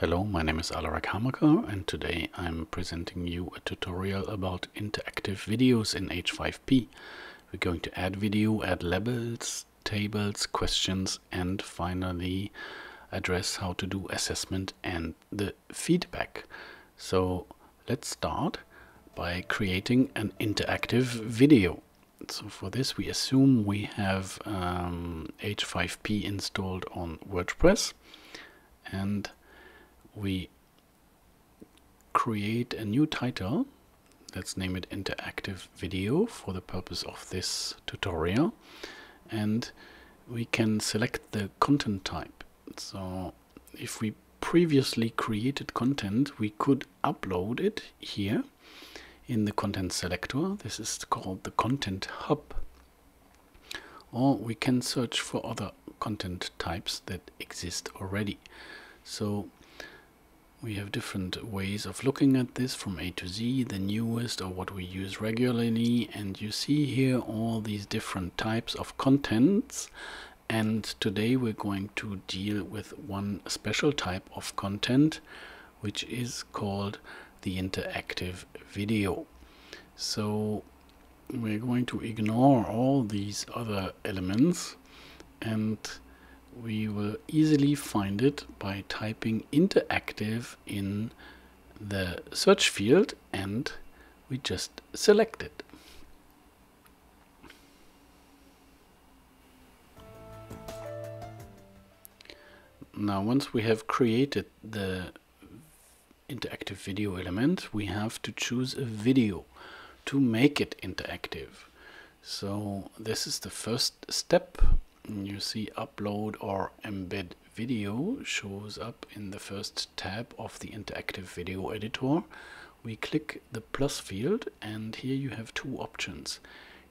Hello, my name is Alarak Hamaker and today I'm presenting you a tutorial about interactive videos in H5P. We're going to add video, add labels, tables, questions, and finally address how to do assessment and the feedback. So let's start by creating an interactive video. So for this we assume we have H5P installed on WordPress, and we create a new title. Let's name it interactive video for the purpose of this tutorial, and we can select the content type. So if we previously created content, we could upload it here in the content selector. This is called the content hub, or we can search for other content types that exist already. So we have different ways of looking at this, from A to Z, the newest, or what we use regularly, and you see here all these different types of contents. And today we're going to deal with one special type of content, which is called the interactive video. So we're going to ignore all these other elements, and we will easily find it by typing interactive in the search field, and we just select it. Now, once we have created the interactive video element, we have to choose a video to make it interactive. So this is the first step. You see upload or embed video shows up in the first tab of the interactive video editor. We click the plus field, and here you have two options: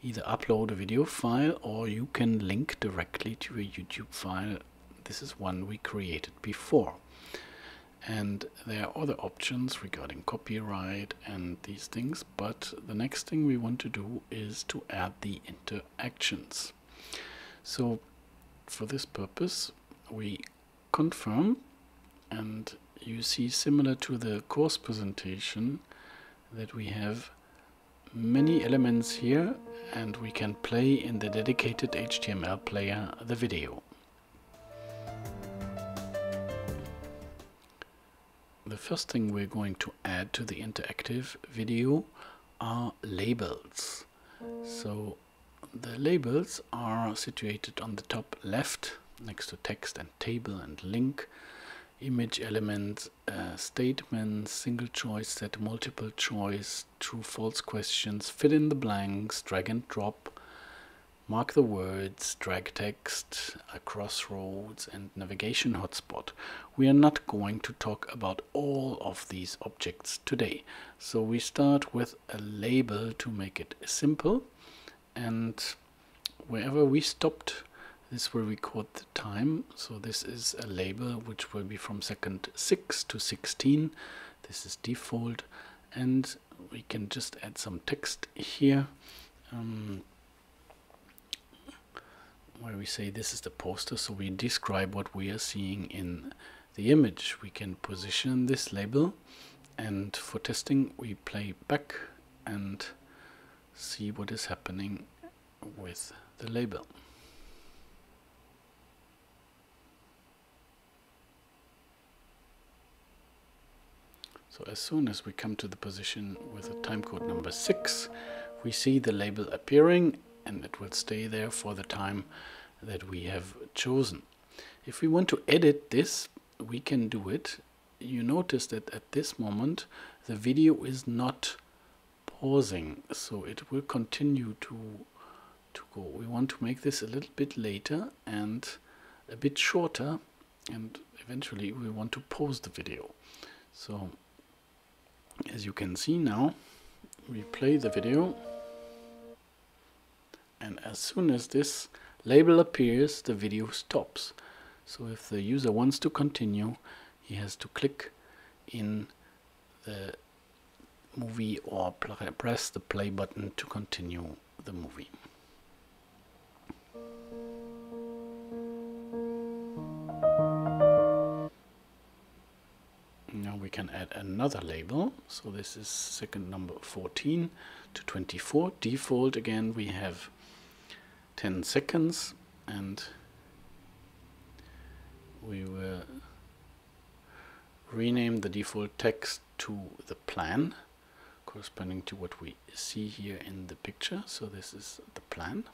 either upload a video file, or you can link directly to a YouTube file. This is one we created before. And there are other options regarding copyright and these things, but the next thing we want to do is to add the interactions. So for this purpose we confirm, and you see, similar to the course presentation, that we have many elements here, and we can play in the dedicated HTML player the video. The first thing we're going to add to the interactive video are labels. So the labels are situated on the top left next to text and table and link, image element, statements, single choice set, multiple choice, true false questions, fill in the blanks, drag and drop, mark the words, drag text, crossroads, and navigation hotspot. We are not going to talk about all of these objects today, so we start with a label to make it simple. And wherever we stopped, this will record the time. So this is a label which will be from second 6 to 16. This is default, and we can just add some text here where we say this is the poster, so we describe what we are seeing in the image. We can position this label, and for testing we play back and see what is happening with the label. So as soon as we come to the position with a timecode number 6, we see the label appearing, and it will stay there for the time that we have chosen. If we want to edit this, we can do it. You notice that at this moment the video is not pausing, so it will continue to go. We want to make this a little bit later and a bit shorter, and eventually we want to pause the video. So as you can see now, we play the video, and as soon as this label appears, the video stops. So if the user wants to continue, he has to click in the movie or press the play button to continue the movie. can add another label. So this is second number 14 to 24. Default again, we have 10 seconds, and we will rename the default text to the plan, corresponding to what we see here in the picture. So this is the plan.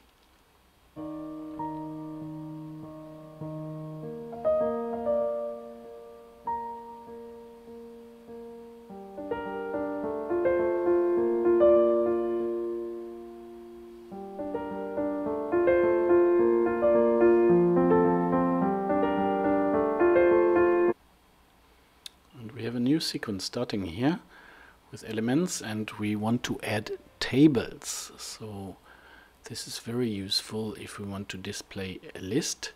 Sequence starting here with elements, and we want to add tables. So this is very useful if we want to display a list.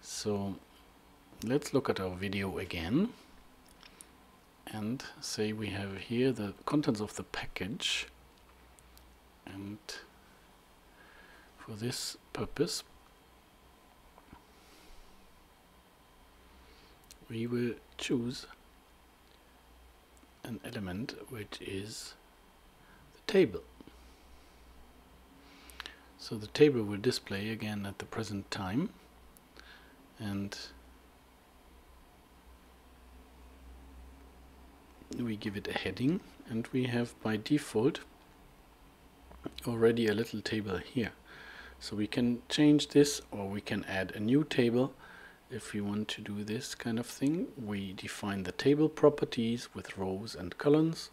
So let's look at our video again and say we have here the contents of the package, and for this purpose we will choose an element which is the table. So the table will display again at the present time, and we give it a heading, and we have by default already a little table here. So we can change this, or we can add a new table. If we want to do this kind of thing, we define the table properties with rows and columns,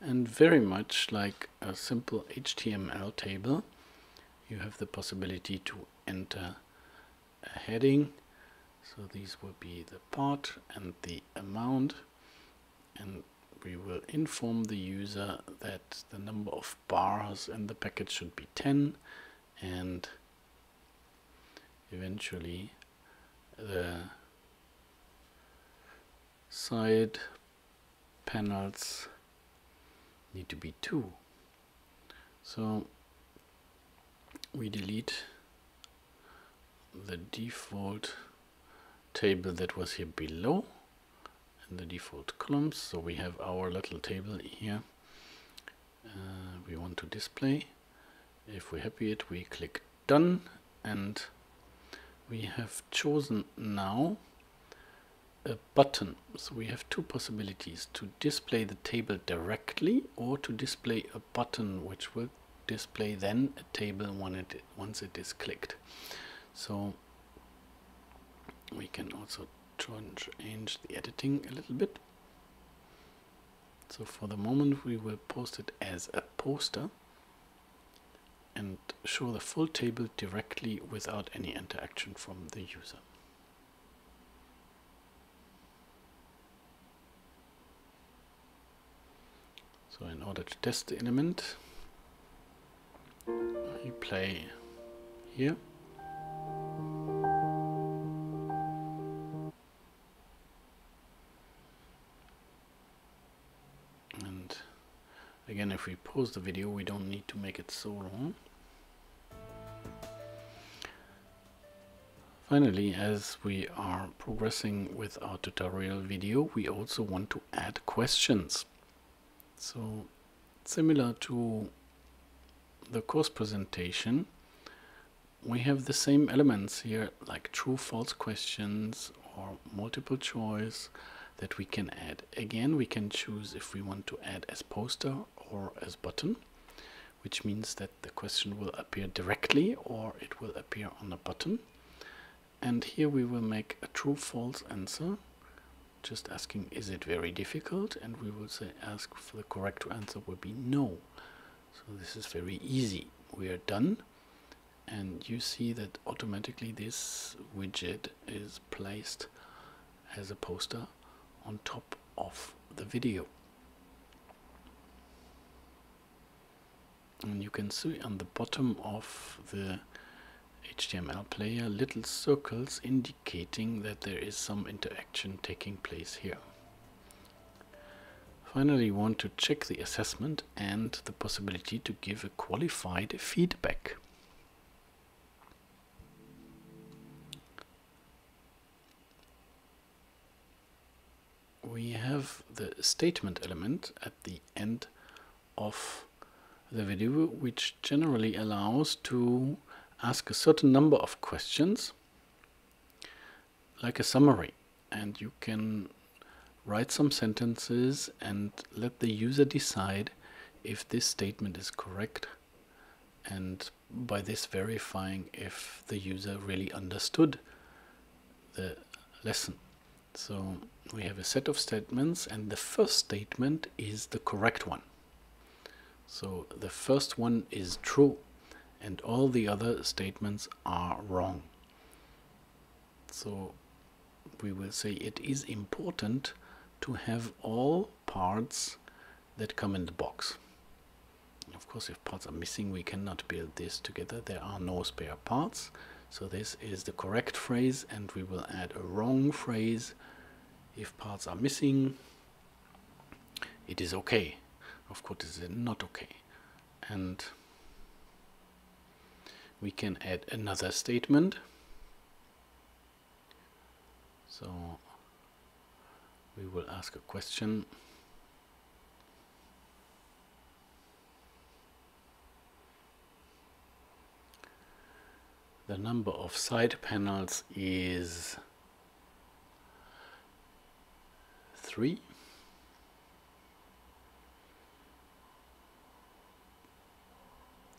and very much like a simple HTML table, you have the possibility to enter a heading. So these will be the part and the amount, and we will inform the user that the number of bars in the package should be 10, and eventually the side panels need to be 2. So we delete the default table that was here below and the default columns. So we have our little table here we want to display. If we're happy with it, we click done, and we have chosen now a button. So we have two possibilities: to display the table directly, or to display a button which will display then a table once it is clicked. So we can also change the editing a little bit. So for the moment we will post it as a poster and show the full table directly without any interaction from the user. So in order to test the element, I play here. Again, if we pause the video, we don't need to make it so long. Finally, as we are progressing with our tutorial video, we also want to add questions. So, similar to the course presentation, we have the same elements here, like true/false questions or multiple choice, that we can add. Again, we can choose if we want to add as poster or as button, which means that the question will appear directly or it will appear on a button. And here we will make a true/false answer, just asking, is it very difficult? And we will say ask for the correct answer will be no. So this is very easy. We are done, and you see that automatically this widget is placed as a poster on top of the video. And you can see on the bottom of the HTML player little circles indicating that there is some interaction taking place here. Finally, we want to check the assessment and the possibility to give a qualified feedback. We have the statement element at the end of the video, which generally allows to ask a certain number of questions, like a summary, and you can write some sentences and let the user decide if this statement is correct, and by this verifying if the user really understood the lesson. So we have a set of statements, and the first statement is the correct one. So the first one is true, and all the other statements are wrong. So we will say it is important to have all parts that come in the box. Of course, if parts are missing, we cannot build this together. There are no spare parts. So this is the correct phrase, and we will add a wrong phrase. If parts are missing, it is okay. Of course, it is not okay. And we can add another statement. So we will ask a question. The number of side panels is 3.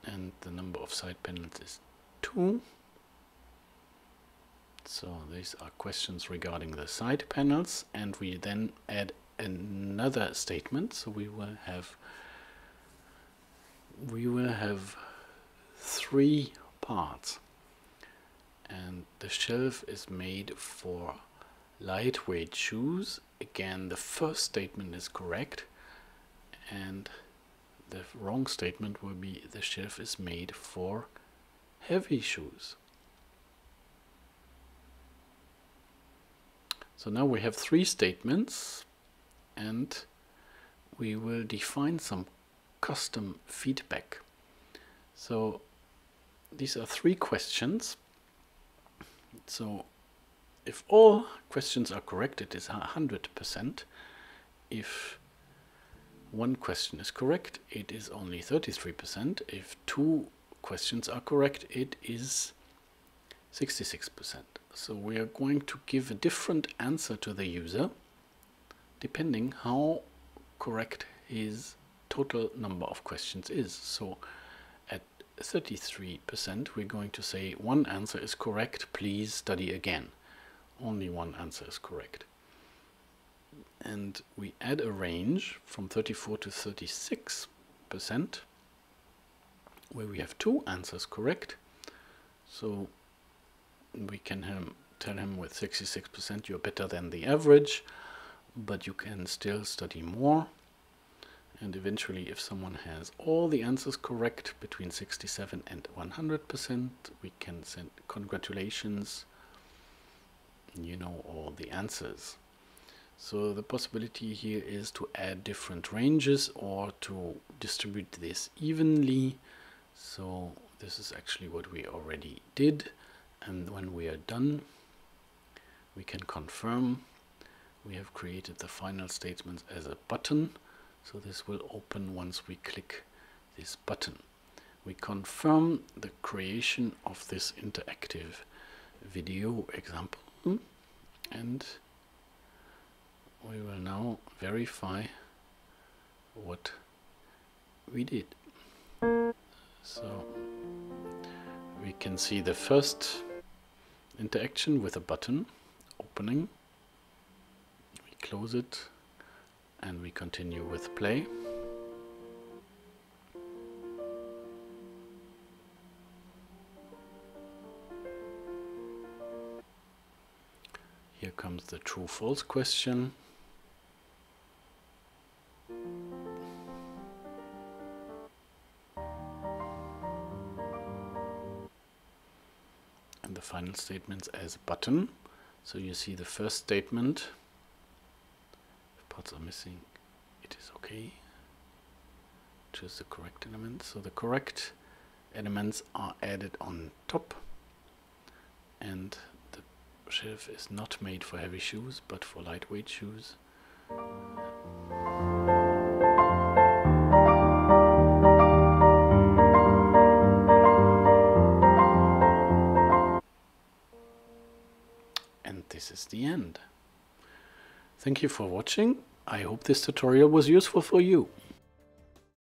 And the number of side panels is 2. So these are questions regarding the side panels, and we then add another statement. So we will have 3 parts. And the shelf is made for lightweight shoes. Again, the first statement is correct, and the wrong statement will be the shelf is made for heavy shoes. So now we have 3 statements, and we will define some custom feedback. So these are 3 questions. So if all questions are correct, it is 100%. If one question is correct, it is only 33%. If 2 questions are correct, it is 66%. So we are going to give a different answer to the user, depending how correct his total number of questions is. So 33%, we're going to say one answer is correct, please study again. Only one answer is correct. And we add a range from 34 to 36%, where we have 2 answers correct. So we can tell him with 66% you're better than the average, but you can still study more. And eventually, if someone has all the answers correct between 67 and 100%, we can send congratulations, you know all the answers. So the possibility here is to add different ranges or to distribute this evenly. So this is actually what we already did. And when we are done, we can confirm. We have created the final statements as a button. So this will open once we click this button. We confirm the creation of this interactive video example, and we will now verify what we did. So we can see the first interaction with a button opening. We close it. And we continue with play. Here comes the true false question. And the final statements as a button. So you see the first statement. Parts are missing, it is okay. Choose the correct element. So the correct elements are added on top, and the shelf is not made for heavy shoes but for lightweight shoes. that's the end. Thank you for watching. I hope this tutorial was useful for you.